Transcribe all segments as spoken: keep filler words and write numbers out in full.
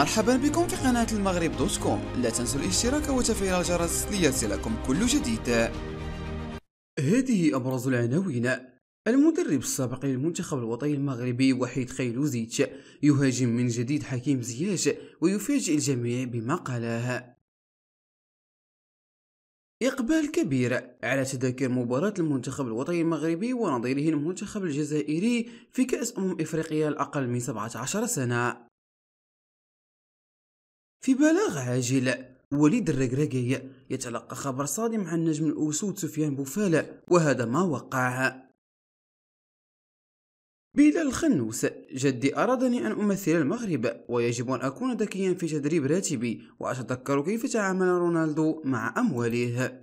مرحبا بكم في قناة المغرب دوت كوم، لا تنسوا الاشتراك وتفعيل الجرس ليصلكم كل جديد. هذه أبرز العناوين. المدرب السابق للمنتخب الوطني المغربي وحيد خليلوزيتش يهاجم من جديد حكيم زياش ويفاجئ الجميع بما قالها. إقبال كبير على تذاكر مباراة المنتخب الوطني المغربي ونظيره المنتخب الجزائري في كأس أمم إفريقيا الأقل من سبعة عشر سنة. في بلاغ عاجل، وليد الركراكي يتلقى خبر صادم عن نجم الأسود سفيان بوفال وهذا ما وقع. بلال الخنوس: جدي أرادني أن أمثل المغرب ويجب أن أكون ذكيا في تدريب راتبي وأتذكر كيف تعامل رونالدو مع أمواله.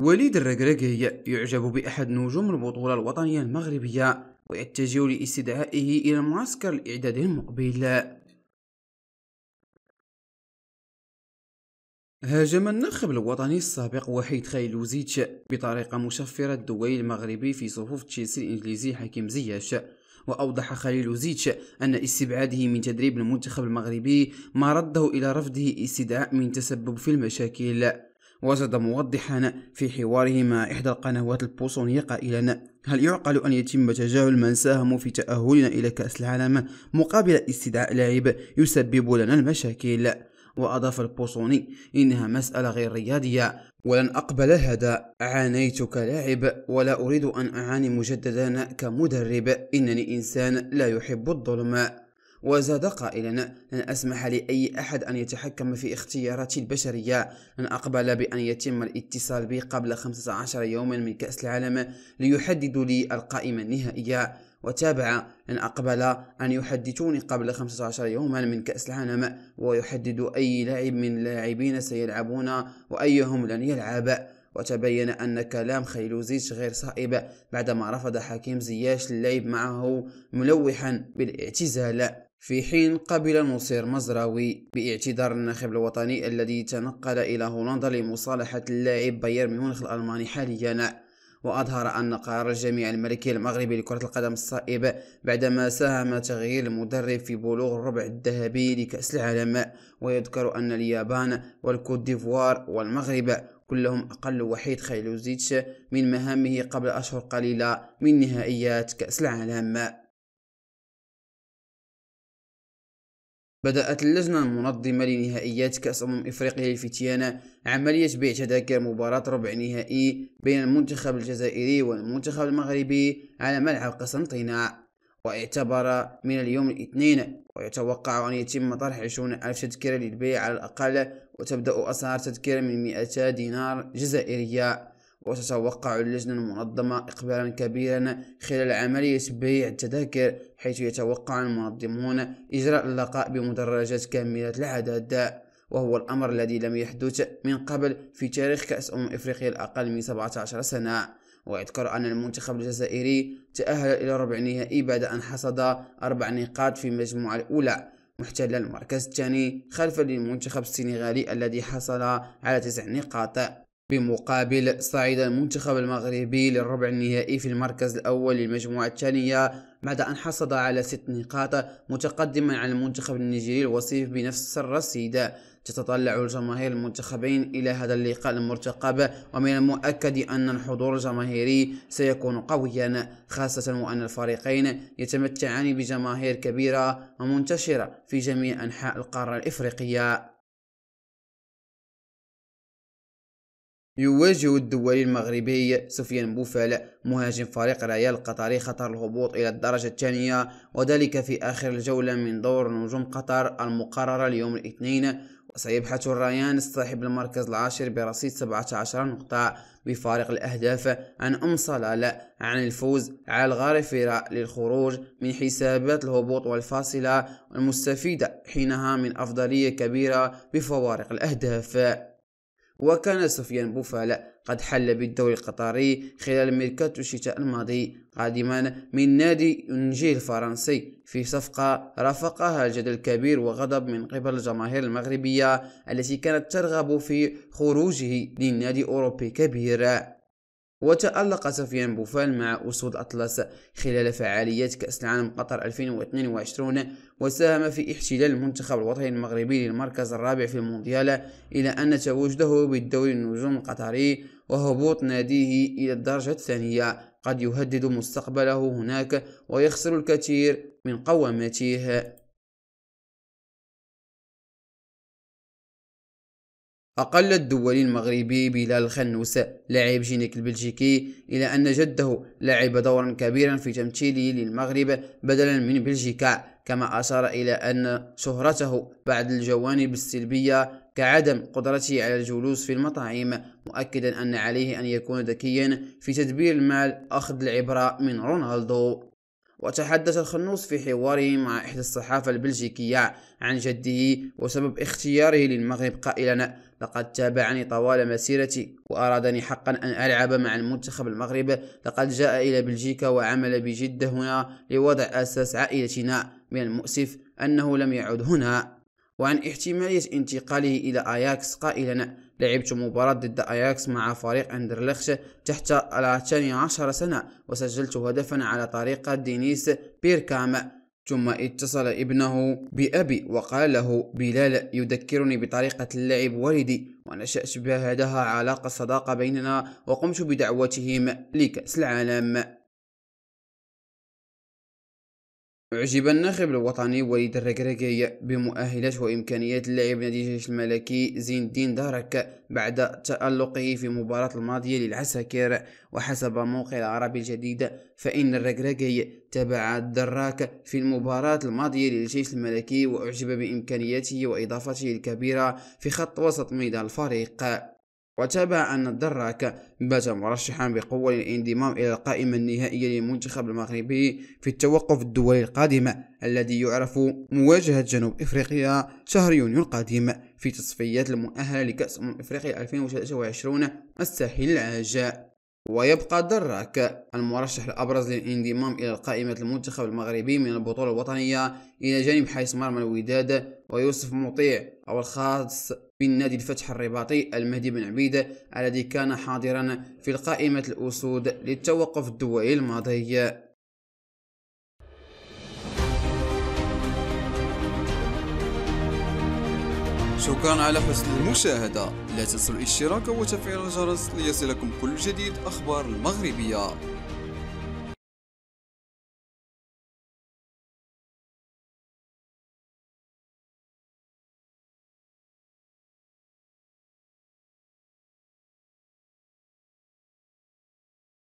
وليد الركراكي يعجب بأحد نجوم البطولة الوطنية المغربية ويتجه لاستدعائه إلى معسكر الإعداد المقبل. هاجم الناخب الوطني السابق وحيد خليلوزيتش بطريقة مشفرة الدولي المغربي في صفوف تشيلسي الإنجليزي حكيم زياش، وأوضح خليلوزيتش أن استبعاده من تدريب المنتخب المغربي ما رده إلى رفضه استدعاء من تسبب في المشاكل. وزاد موضحا في حواره مع إحدى القنوات البوسونية قائلا: هل يعقل أن يتم تجاهل من ساهموا في تأهلنا إلى كأس العالم مقابل استدعاء لاعب يسبب لنا المشاكل؟ وأضاف البوسوني: إنها مسألة غير رياضية ولن أقبل هذا، عانيت كلاعب ولا أريد أن أعاني مجددا كمدرب، إنني إنسان لا يحب الظلم. وزاد قائلا: لن أسمح لأي أحد أن يتحكم في اختياراتي البشرية، لن أقبل بأن يتم الاتصال بي قبل خمسة عشر يوما من كأس العالم ليحددوا لي القائمة النهائية. وتابع: لن أقبل أن يحدثوني قبل خمسة عشر يوما من كأس العالم ويحدد أي لاعب من لاعبين سيلعبون وأيهم لن يلعب. وتبين أن كلام خليلوزيتش غير صائب بعدما رفض حكيم زياش اللعب معه ملوحا بالاعتزال، في حين قبل نصير مزراوي باعتذار الناخب الوطني الذي تنقل إلى هولندا لمصالحة اللاعب بايرن ميونخ الألماني حاليا. وأظهر أن قرار الجميع الملكي المغربي لكرة القدم الصائب بعدما ساهم تغيير المدرب في بلوغ الربع الذهبي لكأس العالم. ويذكر أن اليابان والكوت ديفوار والمغرب كلهم أقل وحيد خليلوزيتش من مهامه قبل أشهر قليلة من نهائيات كأس العالم. بدأت اللجنة المنظمة لنهائيات كأس أمم إفريقيا للفتيان عملية بيع تذاكر مباراة ربع نهائي بين المنتخب الجزائري والمنتخب المغربي على ملعب قسنطينة، واعتبر من اليوم الاثنين، ويتوقع أن يتم طرح عشرين ألف تذكرة للبيع على الأقل، وتبدأ أسعار تذكرة من مئتي دينار جزائرية. وتتوقع اللجنة المنظمة إقبالا كبيرا خلال عملية بيع التذاكر، حيث يتوقع المنظمون إجراء اللقاء بمدرجات كاملة العدد، وهو الأمر الذي لم يحدث من قبل في تاريخ كأس أمم إفريقيا الأقل من سبعة عشر سنة. ويذكر أن المنتخب الجزائري تأهل إلى ربع النهائي بعد أن حصد أربع نقاط في المجموعة الأولى، محتل المركز الثاني خلفا للمنتخب السنغالي الذي حصل على تسع نقاط. بمقابل، صعد المنتخب المغربي للربع النهائي في المركز الأول للمجموعة الثانية بعد أن حصد على ست نقاط، متقدما على المنتخب النيجيري الوصيف بنفس الرصيد. تتطلع الجماهير المنتخبين إلى هذا اللقاء المرتقب، ومن المؤكد أن الحضور الجماهيري سيكون قويا، خاصة وأن الفريقين يتمتعان بجماهير كبيرة ومنتشرة في جميع أنحاء القارة الإفريقية. يواجه الدولي المغربي سفيان بوفال مهاجم فريق ريال القطري خطر الهبوط إلى الدرجة الثانية، وذلك في آخر الجولة من دور نجوم قطر المقررة اليوم الاثنين. وسيبحث الريان صاحب المركز العاشر برصيد سبعة عشر نقطة بفارق الأهداف عن أم صلالة عن الفوز على الغارفرة للخروج من حسابات الهبوط والفاصلة المستفيدة حينها من أفضلية كبيرة بفوارق الأهداف. وكان سفيان بوفال قد حل بالدوري القطري خلال ميركاتو الشتاء الماضي، قادما من نادي أونجيه الفرنسي في صفقة رافقها جدل كبير وغضب من قبل الجماهير المغربية التي كانت ترغب في خروجه لنادي أوروبي كبير. وتألق سفيان بوفال مع أسود أطلس خلال فعاليات كأس العالم قطر ألفين واثنين وعشرين، وساهم في احتلال المنتخب الوطني المغربي للمركز الرابع في المونديال، إلى أن تواجده بالدوري النجوم القطري وهبوط ناديه إلى الدرجة الثانية قد يهدد مستقبله هناك ويخسر الكثير من قوامته. أقل الدولي المغربي بلال الخنوس لاعب جينيك البلجيكي، إلى أن جده لعب دورا كبيرا في تمثيله للمغرب بدلا من بلجيكا، كما أشار إلى أن شهرته بعد الجوانب السلبية كعدم قدرته على الجلوس في المطاعم، مؤكدا أن عليه أن يكون ذكيا في تدبير المال أخذ العبرة من رونالدو. وتحدث الخنوس في حواره مع إحدى الصحافة البلجيكية عن جده وسبب اختياره للمغرب قائلا: لقد تابعني طوال مسيرتي وأرادني حقا أن ألعب مع المنتخب المغرب، لقد جاء إلى بلجيكا وعمل بجدة هنا لوضع أساس عائلتنا، من المؤسف أنه لم يعد هنا. وعن احتمالية انتقاله إلى اياكس قائلا: لعبت مباراة ضد اياكس مع فريق اندرليخت تحت الثاني عشر سنة وسجلت هدفا على طريقة دينيس بيركامب. ثم اتصل ابنه بأبي وقال له: بلال يذكرني بطريقة اللعب والدي، ونشأت بهذا علاقة صداقة بيننا، وقمت بدعوتهم لكأس العالم. أعجب الناخب الوطني وليد الركراكي بمؤهلات وإمكانيات اللاعب نادي الجيش الملكي زين الدين درك بعد تألقه في مباراة الماضية للعساكر، وحسب موقع العربي الجديد فإن الركراكي تابع الدراك في المباراة الماضية للجيش الملكي وأعجب بإمكانياته وإضافته الكبيرة في خط وسط ميدان الفريق. وتابع أن الدراك بات مرشحا بقوة للانضمام إلى القائمة النهائية للمنتخب المغربي في التوقف الدولي القادم الذي يعرف مواجهة جنوب إفريقيا شهر يونيو القادم في تصفيات المؤهلة لكأس أمم إفريقيا ألفين وثلاثة وعشرين الساحل العاجل. ويبقى دراك المرشح الأبرز للانضمام إلى قائمة المنتخب المغربي من البطولة الوطنية إلى جانب حارس مرمى الوداد ويوسف مطيع أو الخاص بالنادي الفتح الرباطي المهدي بن عبيد الذي كان حاضرا في القائمة الأسود للتوقف الدولي الماضي. شكرا على حسن المشاهدة، لا تنسوا الاشتراك وتفعيل الجرس ليصلكم كل جديد أخبار المغربية.